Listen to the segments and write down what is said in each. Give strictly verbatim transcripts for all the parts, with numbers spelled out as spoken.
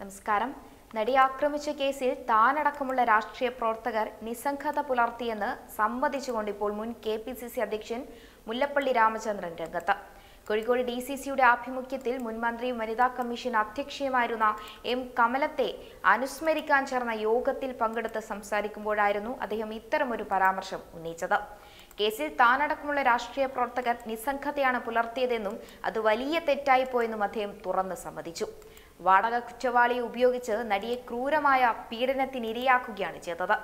നമസ്കാരം. നടി ആക്രമിച്ച കേസിൽ താനടക്കമുള്ള രാഷ്ട്രീയ പ്രവർത്തകർ നിസ്സംഗത പുലർത്തിയെന്ന് സമ്മതിച്ചുകൊണ്ട് ഇപ്പോൾ മുൻ കെ പി സി സി അധ്യക്ഷൻ മുല്ലപ്പള്ളി രാമചന്ദ്രൻ രംഗത്ത്. കോഴിക്കോട് ഡി സി സിയുടെ ആഭിമുഖ്യത്തിൽ മുൻമന്ത്രി വനിതാ കമ്മീഷൻ അധ്യക്ഷയുമായിരുന്ന എം കമലത്തെ അനുസ്മരിക്കാൻ ചേർന്ന യോഗത്തിൽ പങ്കെടുത്ത് സംസാരിക്കുമ്പോഴായിരുന്നു അദ്ദേഹം ഇത്തരമൊരു പരാമർശം ഉന്നയിച്ചത്. കേസിൽ താനടക്കമുള്ള രാഷ്ട്രീയ പ്രവർത്തകർ നിസ്സംഗതയാണ് പുലർത്തിയതെന്നും അത് വലിയ തെറ്റായിപ്പോയെന്നും അദ്ദേഹം തുറന്ന് സമ്മതിച്ചു. വാടക കുറ്റവാളിയെ ഉപയോഗിച്ച് നടിയെ ക്രൂരമായ പീഡനത്തിനിരയാക്കുകയാണ് ചെയ്തത്.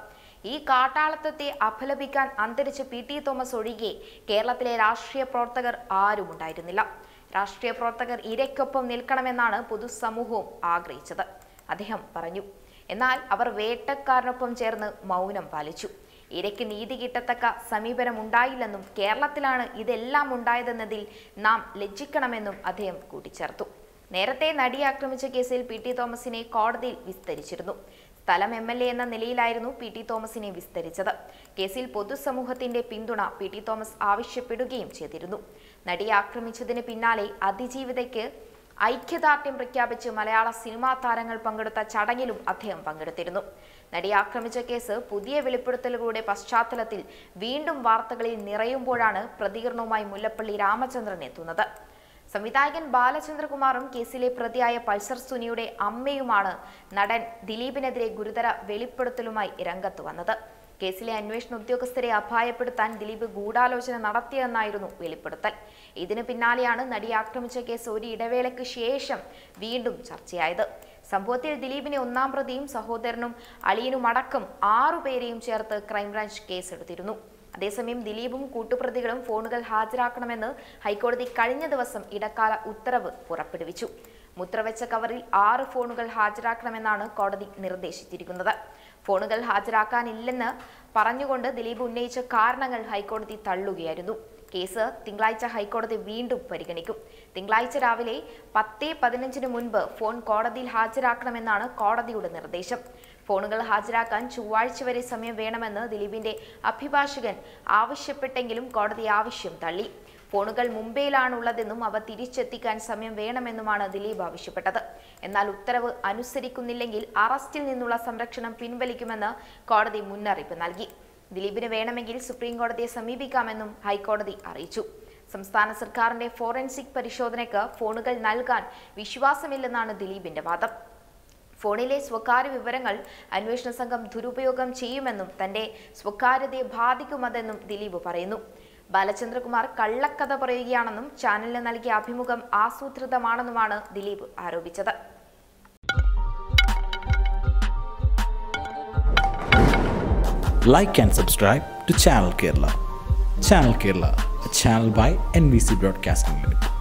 ഈ കാട്ടാളത്തത്തെ അപലപിക്കാൻ അന്തരിച്ച പി ടി തോമസ് ഒഴികെ കേരളത്തിലെ രാഷ്ട്രീയ പ്രവർത്തകർ ആരും ഉണ്ടായിരുന്നില്ല. രാഷ്ട്രീയ പ്രവർത്തകർ ഇരയ്ക്കൊപ്പം നിൽക്കണമെന്നാണ് പൊതുസമൂഹവും ആഗ്രഹിച്ചത് അദ്ദേഹം പറഞ്ഞു. എന്നാൽ അവർ വേട്ടക്കാരനൊപ്പം ചേർന്ന് മൗനം പാലിച്ചു. ഇരയ്ക്ക് നീതി കിട്ടത്തക്ക സമീപനം ഉണ്ടായില്ലെന്നും കേരളത്തിലാണ് ഇതെല്ലാം ഉണ്ടായതെന്നതിൽ നാം ലജ്ജിക്കണമെന്നും അദ്ദേഹം കൂട്ടിച്ചേർത്തു. നേരത്തെ നടി ആക്രമിച്ച കേസിൽ പി ടി തോമസിനെ കോടതിയിൽ വിസ്തരിച്ചിരുന്നു. സ്ഥലം എം എൽ എ എന്ന നിലയിലായിരുന്നു പി ടി തോമസിനെ വിസ്തരിച്ചത്. കേസിൽ പൊതുസമൂഹത്തിന്റെ പിന്തുണ പി ടി തോമസ് ആവശ്യപ്പെടുകയും ചെയ്തിരുന്നു. നടി ആക്രമിച്ചതിന് പിന്നാലെ അതിജീവിതയ്ക്ക് ഐക്യദാർഢ്യം പ്രഖ്യാപിച്ച് മലയാള സിനിമാ താരങ്ങൾ പങ്കെടുത്ത ചടങ്ങിലും അദ്ദേഹം പങ്കെടുത്തിരുന്നു. നടി ആക്രമിച്ച കേസ് പുതിയ വെളിപ്പെടുത്തലുകളുടെ പശ്ചാത്തലത്തിൽ വീണ്ടും വാർത്തകളിൽ നിറയുമ്പോഴാണ് പ്രതികരണവുമായി മുല്ലപ്പള്ളി രാമചന്ദ്രൻ എത്തുന്നത്. സംവിധായകൻ ബാലചന്ദ്രകുമാറും കേസിലെ പ്രതിയായ പൾസർ സുനിയുടെ അമ്മയുമാണ് നടൻ ദിലീപിനെതിരെ ഗുരുതര വെളിപ്പെടുത്തലുമായി രംഗത്ത് വന്നത്. കേസിലെ അന്വേഷണ ഉദ്യോഗസ്ഥരെ അപായപ്പെടുത്താൻ ദിലീപ് ഗൂഢാലോചന നടത്തിയെന്നായിരുന്നു വെളിപ്പെടുത്തൽ. ഇതിന് പിന്നാലെയാണ് നടി ആക്രമിച്ച കേസ് ഒരു ഇടവേളയ്ക്ക് ശേഷം വീണ്ടും ചർച്ചയായത്. സംഭവത്തിൽ ദിലീപിനെ ഒന്നാം പ്രതിയും സഹോദരനും അളിയനുമടക്കം ആറുപേരെയും ചേർത്ത് ക്രൈംബ്രാഞ്ച് കേസെടുത്തിരുന്നു. അതേസമയം ദിലീപും കൂട്ടുപ്രതികളും ഫോണുകൾ ഹാജരാക്കണമെന്ന് ഹൈക്കോടതി കഴിഞ്ഞ ദിവസം ഇടക്കാല ഉത്തരവ് പുറപ്പെടുവിച്ചു. മുദ്രവെച്ച കവറിൽ ആറ് ഫോണുകൾ ഹാജരാക്കണമെന്നാണ് കോടതി നിർദ്ദേശിച്ചിരിക്കുന്നത്. ഫോണുകൾ ഹാജരാക്കാനില്ലെന്ന് പറഞ്ഞുകൊണ്ട് ദിലീപ് ഉന്നയിച്ച കാരണങ്ങൾ ഹൈക്കോടതി തള്ളുകയായിരുന്നു. കേസ് തിങ്കളാഴ്ച ഹൈക്കോടതി വീണ്ടും പരിഗണിക്കും. തിങ്കളാഴ്ച രാവിലെ പത്ത് പതിനഞ്ചിന് മുൻപ് ഫോൺ കോടതിയിൽ ഹാജരാക്കണമെന്നാണ് കോടതിയുടെ നിർദ്ദേശം. ഫോണുകൾ ഹാജരാക്കാൻ ചൊവ്വാഴ്ച വരെ സമയം വേണമെന്ന് ദിലീപിന്റെ അഭിഭാഷകൻ ആവശ്യപ്പെട്ടെങ്കിലും കോടതി ആവശ്യം തള്ളി. ഫോണുകൾ മുംബൈയിലാണുള്ളതെന്നും അവ തിരിച്ചെത്തിക്കാൻ സമയം വേണമെന്നുമാണ് ദിലീപ് ആവശ്യപ്പെട്ടത്. എന്നാൽ ഉത്തരവ് അനുസരിക്കുന്നില്ലെങ്കിൽ അറസ്റ്റിൽ നിന്നുള്ള സംരക്ഷണം പിൻവലിക്കുമെന്ന് കോടതി മുന്നറിയിപ്പ് നൽകി. ദിലീപിന് വേണമെങ്കിൽ സുപ്രീം കോടതിയെ സമീപിക്കാമെന്നും ഹൈക്കോടതി അറിയിച്ചു. സംസ്ഥാന സർക്കാരിന്റെ ഫോറൻസിക് പരിശോധനയ്ക്ക് ഫോണുകൾ നൽകാൻ വിശ്വാസമില്ലെന്നാണ് ദിലീപിന്റെ വാദം. ഫോണിലെ സ്വകാര്യ വിവരങ്ങൾ അന്വേഷണ സംഘം ദുരുപയോഗം ചെയ്യുമെന്നും തന്റെ സ്വകാര്യതയെ ബാധിക്കുമെന്നും ദിലീപ് പറയുന്നു. ബാലചന്ദ്രകുമാർ കള്ളക്കഥ പറയുകയാണെന്നും ചാനലിന് നൽകിയ അഭിമുഖം ആസൂത്രിതമാണെന്നുമാണ് Dileep ആരോപിച്ചത്. Like and subscribe to Channel Kerala. Channel Kerala, a channel by N V C Broadcasting Limited.